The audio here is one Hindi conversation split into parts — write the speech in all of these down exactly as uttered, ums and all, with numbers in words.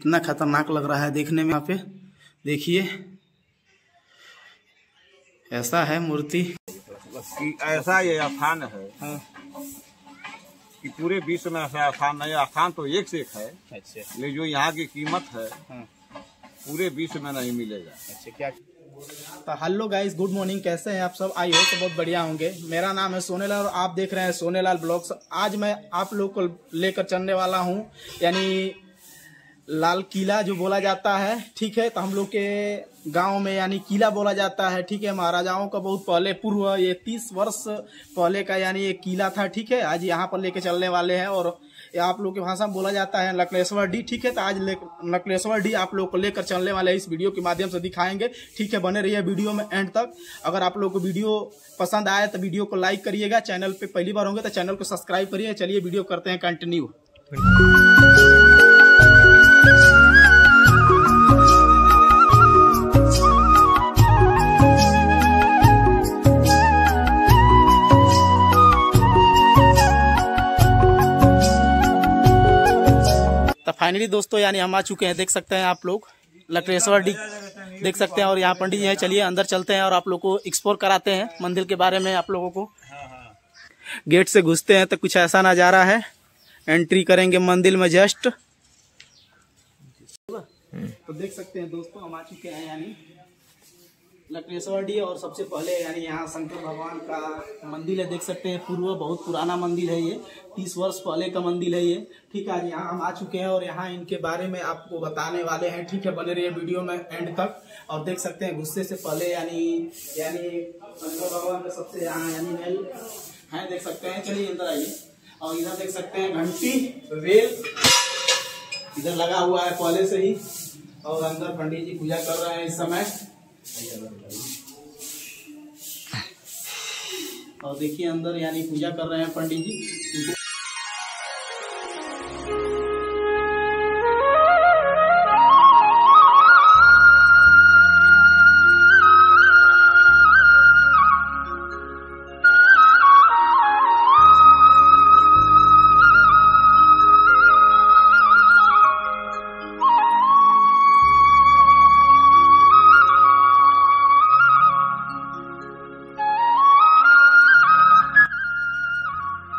इतना खतरनाक लग रहा है देखने में। यहाँ पे देखिए ऐसा है मूर्ति, ऐसा ये आस्थान है हाँ। कि पूरे विश्व में ऐसा आस्थान नहीं, आस्थान तो एक से एक है अच्छा। लेकिन जो यहाँ की कीमत है हाँ। पूरे विश्व में नहीं मिलेगा अच्छा। क्या तो हेलो गाइस, गुड मॉर्निंग, कैसे हैं आप सब? आई होप बहुत बढ़िया होंगे। मेरा नाम है सोनेलाल और आप देख रहे हैं सोनेलाल ब्लॉग्स। आज मैं आप लोग को लेकर चलने वाला हूँ, यानी लाल किला जो बोला जाता है, ठीक है, तो हम लोग के गांव में यानी किला बोला जाता है, ठीक है। महाराजाओं का बहुत पहले पूर्व ये तीस वर्ष पहले का यानी ये किला था, ठीक है। आज यहाँ पर लेके चलने वाले हैं और आप लोग के भाषा में बोला जाता है लखनेश्वर डीह, ठीक है। तो आज लखनेश्वर डीह आप लोग को लेकर चलने वाले इस वीडियो के माध्यम से दिखाएंगे, ठीक है। बने रहिए वीडियो में एंड तक। अगर आप लोग को वीडियो पसंद आए तो वीडियो को लाइक करिएगा, चैनल पर पहली बार होंगे तो चैनल को सब्सक्राइब करिए। चलिए वीडियो करते हैं कंटिन्यू। फाइनली दोस्तों यानी हम आ चुके हैं, देख सकते हैं आप लोग लखनेश्वर डीह देख सकते हैं और यहाँ पंडित जी हैं। चलिए अंदर चलते हैं और आप लोग को एक्सप्लोर कराते हैं मंदिर के बारे में। आप लोगों को गेट से घुसते हैं तो कुछ ऐसा नज़ारा है। एंट्री करेंगे मंदिर में जस्ट तो देख सकते हैं दोस्तों हम आ चुके हैं यानी लखनेश्वर डीह। और सबसे पहले यानी यहाँ शंकर भगवान का मंदिर है, देख सकते हैं पूर्व बहुत पुराना मंदिर है, ये तीस वर्ष पहले का मंदिर है ये, ठीक है। यहाँ हम आ चुके हैं और यहाँ इनके बारे में आपको बताने वाले हैं, ठीक है। बने रहिए वीडियो में एंड तक। और देख सकते हैं गुस्से से पहले यानी यानी शंकर भगवान का सबसे यहाँ यानी मेल है, देख सकते हैं। चलिए अंदर आइए और इधर देख सकते हैं घंटी रेल इधर लगा हुआ है पहले से ही, और अंदर पंडित जी पूजा कर रहे हैं इस समय। और देखिए अंदर यानी पूजा कर रहे हैं पंडित जी।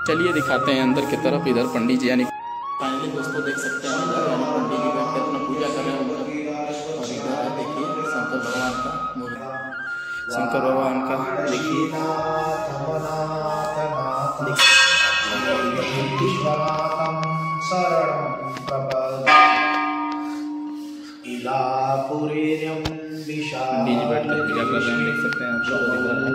चलिए दिखाते हैं अंदर की तरफ। इधर पंडित जी यानी फाइनली दोस्तों देख सकते हैं पंडित जी बैठ कर अपना पूजा कर रहे हैं। और इधर देखिए शंकर भगवान का मूर्ति, शंकर भगवान का देखिए पंडित जी बैठ कर पूजा कर रहे हैं, देख सकते हैं आप लोग। इधर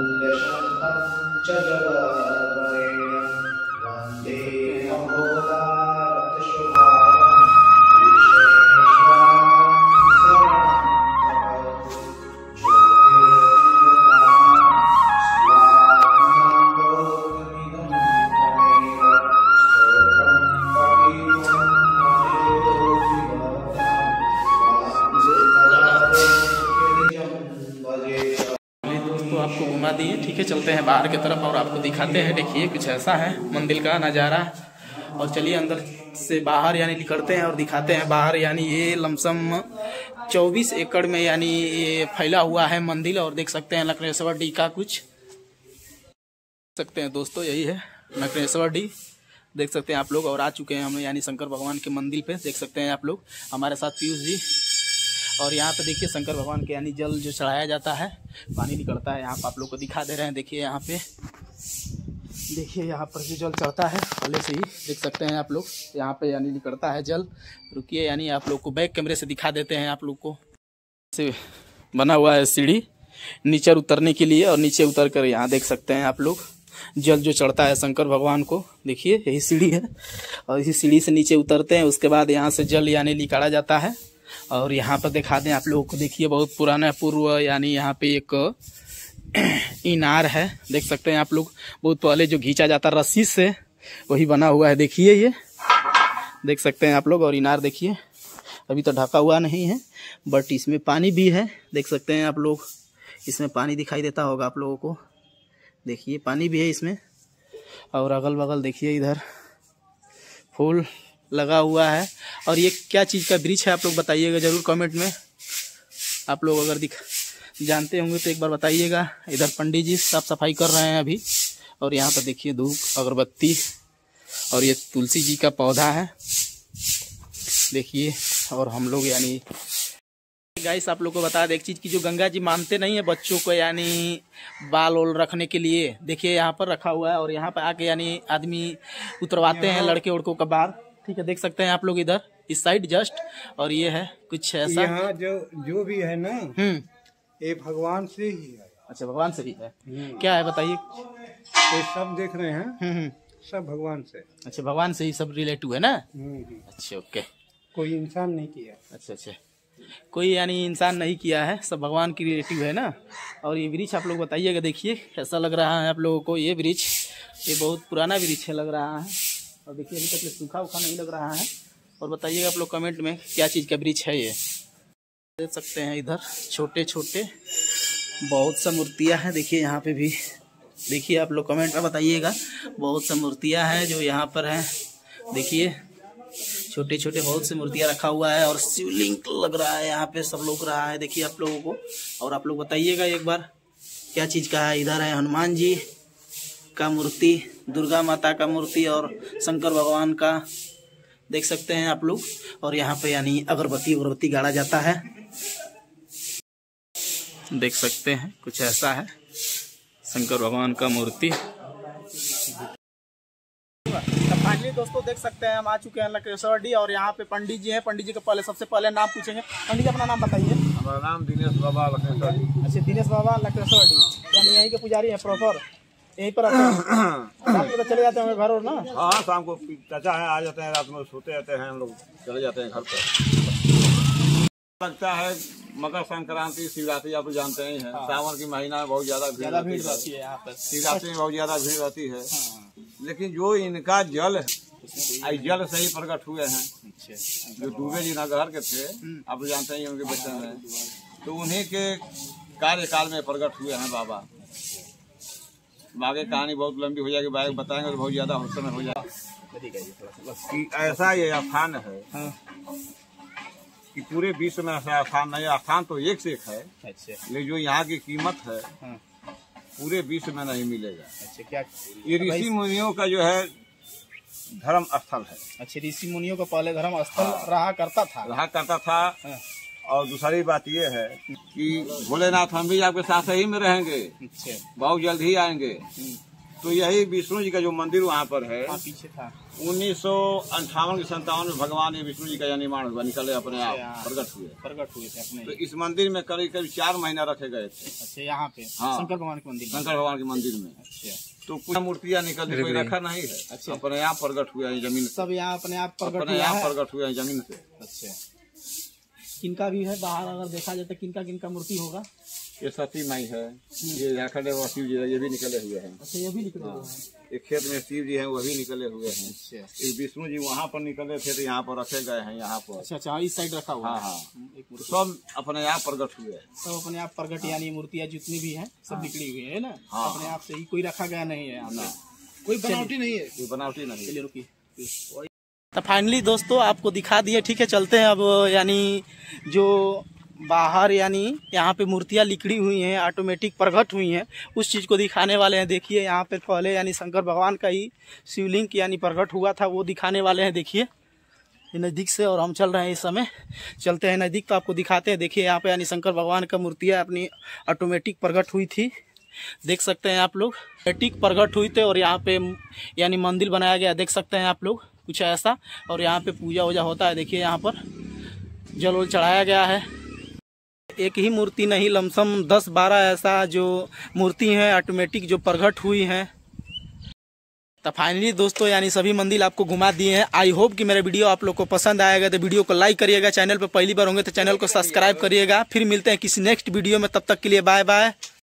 दिए, ठीक है। चलते हैं बाहर की तरफ और आपको दिखाते हैं, देखिए कुछ ऐसा है मंदिर का नज़ारा। और चलिए अंदर से बाहर यानी निकलते हैं और दिखाते हैं बाहर। यानी ये लमसम चौबीस एकड़ में यानी ये फैला हुआ है मंदिर। और देख सकते हैं लखनेश्वर डीह का कुछ सकते हैं दोस्तों, यही है लखनेश्वर डीह, देख सकते हैं आप लोग। और आ चुके हैं हम यानी शंकर भगवान के मंदिर पे, देख सकते हैं आप लोग हमारे साथ पीयूष जी। और यहाँ पे देखिए शंकर भगवान के यानी जल जो चढ़ाया जाता है, पानी निकलता है, यहाँ पर आप लोग को दिखा दे रहे हैं। देखिए यहाँ पे देखिए यहाँ पर जो जल चढ़ता है पहले से ही, देख सकते हैं आप लोग यहाँ पे यानी निकलता है जल। रुकिए यानी आप लोग को बैक कैमरे से दिखा देते हैं आप लोग को। से बना हुआ है सीढ़ी नीचे उतरने के लिए, और नीचे उतर कर यहाँ देख सकते हैं आप लोग जल जो चढ़ता है शंकर भगवान को, देखिए यही सीढ़ी है। और इसी सीढ़ी से नीचे उतरते हैं, उसके बाद यहाँ से जल यानी निकाला जाता है। और यहाँ पर दिखा दें आप लोगों को, देखिए बहुत पुराना पूर्व यानी यहाँ पे एक इनार है, देख सकते हैं आप लोग। बहुत पहले जो घींचा जाता रस्सी से वही बना हुआ है, देखिए ये देख सकते हैं आप लोग। और इनार देखिए अभी तो ढका हुआ नहीं है, बट इसमें पानी भी है, देख सकते हैं आप लोग। इसमें पानी दिखाई देता होगा आप लोगों को, देखिए पानी भी है इसमें। और अगल बगल देखिए इधर फूल लगा हुआ है। और ये क्या चीज़ का वृक्ष है आप लोग बताइएगा ज़रूर कमेंट में। आप लोग अगर दिख जानते होंगे तो एक बार बताइएगा। इधर पंडित जी साफ सफाई कर रहे हैं अभी। और यहाँ पर देखिए धूप, अगरबत्ती, और ये तुलसी जी का पौधा है देखिए। और हम लोग यानी गाइस आप लोग को बता दें एक चीज़ की, जो गंगा जी मानते नहीं है बच्चों को यानी बाल ओल रखने के लिए, देखिए यहाँ पर रखा हुआ है। और यहाँ पर आके यानी आदमी उतरवाते हैं लड़के उड़कों का बाल, ठीक है, देख सकते हैं आप लोग इधर इस साइड जस्ट। और ये है कुछ ऐसा, यहाँ जो जो भी है ना, ये भगवान से ही है। अच्छा, भगवान से ही है, क्या है बताइए? ये सब देख रहे हैं सब भगवान से। अच्छा, भगवान से ही सब रिलेट हुआ है ना। अच्छा, ओके, कोई इंसान नहीं किया। अच्छा अच्छा, कोई यानी इंसान नहीं किया है, सब भगवान की रिलेटिव है ना। और ये वृक्ष आप लोग बताइएगा, देखिए कैसा लग रहा है आप लोगों को ये वृक्ष। ये बहुत पुराना वृक्ष लग रहा है और देखिए अभी तक सूखा उखा नहीं लग रहा है। और बताइएगा आप लोग कमेंट में क्या चीज़ का वृक्ष है ये। देख सकते हैं इधर छोटे छोटे बहुत सा मूर्तियाँ हैं, देखिए यहाँ पे भी, देखिए आप लोग कमेंट में बताइएगा। बहुत सा मूर्तियाँ हैं जो यहाँ पर हैं, देखिए छोटे छोटे बहुत सी मूर्तियाँ रखा हुआ है। और शिवलिंग लग रहा है यहाँ पे, सब लोग रहा है देखिए आप लोगों को। और आप लोग बताइएगा एक बार क्या चीज़ का है। इधर है हनुमान जी का मूर्ति, दुर्गा माता का मूर्ति और शंकर भगवान का, देख सकते हैं आप लोग। और यहाँ पे यानी अगरबत्ती अगरबत्ती गाड़ा जाता है, देख सकते हैं कुछ ऐसा है शंकर भगवान का मूर्ति। फाइनली दोस्तों देख सकते हैं हम आ चुके हैं लखनेश्वर डीह। और यहाँ पे पंडित जी हैं। पंडित जी का पहले सबसे पहले नाम पूछेंगे। पंडित जी अपना नाम बताइए। हमारा नाम दिनेश बाबा लखनेश्वर डीह। अच्छा, दिनेश बाबा लखनेश्वर डीह, यानी यहीं के पुजारी हैं प्रॉपर, यहीं पर चले जाते हैं घर और ना। हाँ, शाम को चाचा है आ जाते हैं, रात में सोते रहते हैं, हम लोग चले जाते हैं घर पर। लगता है मकर संक्रांति, शिवरात्रि आप जानते ही हैं। सावन की महीना में बहुत ज्यादा भीड़ रहती है यहाँ पर, शिवरात्रि में बहुत ज्यादा भीड़ रहती है। लेकिन जो इनका जल है, आई जल से ही प्रकट हुए हैं जो डूबे जी नगर के थे, आप जानते हैं उनके बचन है, तो उन्हीं के कार्यकाल में प्रकट हुए हैं बाबा। आगे कहानी बहुत लंबी हो जाएगी, बाइक बताएंगे तो बहुत ज्यादा हौसले में हो जाएगा। ऐसा ये आस्थान है कि पूरे विश्व में ऐसा आस्थान नहीं, आस्थान तो एक से एक है, लेकिन जो यहाँ की कीमत है पूरे विश्व में नहीं मिलेगा। ये ऋषि मुनियों का जो है धर्म स्थल है। अच्छा, ऋषि मुनियों का पहले धर्म स्थल रहा करता था रहा करता था और दूसरी बात ये है कि भोलेनाथ हम भी आपके साथ ही में रहेंगे, बहुत जल्द ही आएंगे। तो यही विष्णु जी का जो मंदिर वहाँ पर है, उन्नीस सौ अंठावन के संतावन में भगवान ये विष्णु जी का यह निर्माण हुआ, निकले अपने आप प्रकट हुए प्रकट हुए थे अपने। तो इस मंदिर में करीब करीब चार महीना रखे गए थे। अच्छा, यहाँ पे शंकर भगवान के मंदिर शंकर भगवान के मंदिर में तो कुछ मूर्तियाँ निकल कोई रखा नहीं है, अपने आप प्रकट हुए जमीन, सब यहाँ अपने आप अपने आप प्रकट हुए जमीन से। अच्छा, किनका भी है बाहर अगर देखा जाए तो किनका किनका मूर्ति होगा? ये सती माई है, ये झाखंड है, शिव जी है, ये भी निकले हुए हैं। अच्छा, ये भी निकले हुए हैं। एक खेत में शिव जी हैं, वो भी निकले हुए हैं। विष्णु जी वहाँ पर निकले थे तो यहाँ पर रखे गए हैं, यहाँ पर। अच्छा अच्छा, इस साइड रखा हुआ है। हाँ हाँ, सब अपने आप प्रकट हुए हैं, सब अपने आप प्रकट, यानी मूर्तियाँ जितनी भी है सब निकली हुई है ना, अपने आप से ही, कोई रखा गया नहीं है, कोई बनावटी नहीं है, कोई बनावटी नहीं है। रुकी, तो फाइनली दोस्तों आपको दिखा दिए, ठीक है। चलते हैं अब, यानी जो बाहर यानी यहाँ पे मूर्तियाँ लिखड़ी हुई हैं, ऑटोमेटिक प्रकट हुई हैं, उस चीज़ को दिखाने वाले हैं। देखिए यहाँ पे पहले यानी शंकर भगवान का ही शिवलिंग यानी प्रकट हुआ था, वो दिखाने वाले हैं। देखिए नज़दीक से, और हम चल रहे हैं इस समय, चलते हैं नज़दीक तो आपको दिखाते हैं। देखिए यहाँ पर यानी शंकर भगवान का मूर्तियाँ अपनी ऑटोमेटिक प्रकट हुई थी, देख सकते हैं आप लोग, ऑटोमेटिक प्रकट हुई थे। और यहाँ पे यानी मंदिर बनाया गया, देख सकते हैं आप लोग कुछ ऐसा। और यहाँ पे पूजा वूजा होता है, देखिए यहाँ पर जल वल चढ़ाया गया है। एक ही मूर्ति नहीं, लमसम दस बारह ऐसा जो मूर्ति हैं ऑटोमेटिक जो प्रकट हुई हैं। तो फाइनली दोस्तों यानी सभी मंदिर आपको घुमा दिए हैं। आई होप कि मेरा वीडियो आप लोग को पसंद आएगा, तो वीडियो को लाइक करिएगा, चैनल पर पहली बार होंगे तो चैनल को सब्सक्राइब करिएगा। फिर मिलते हैं किसी नेक्स्ट वीडियो में, तब तक के लिए बाय बाय।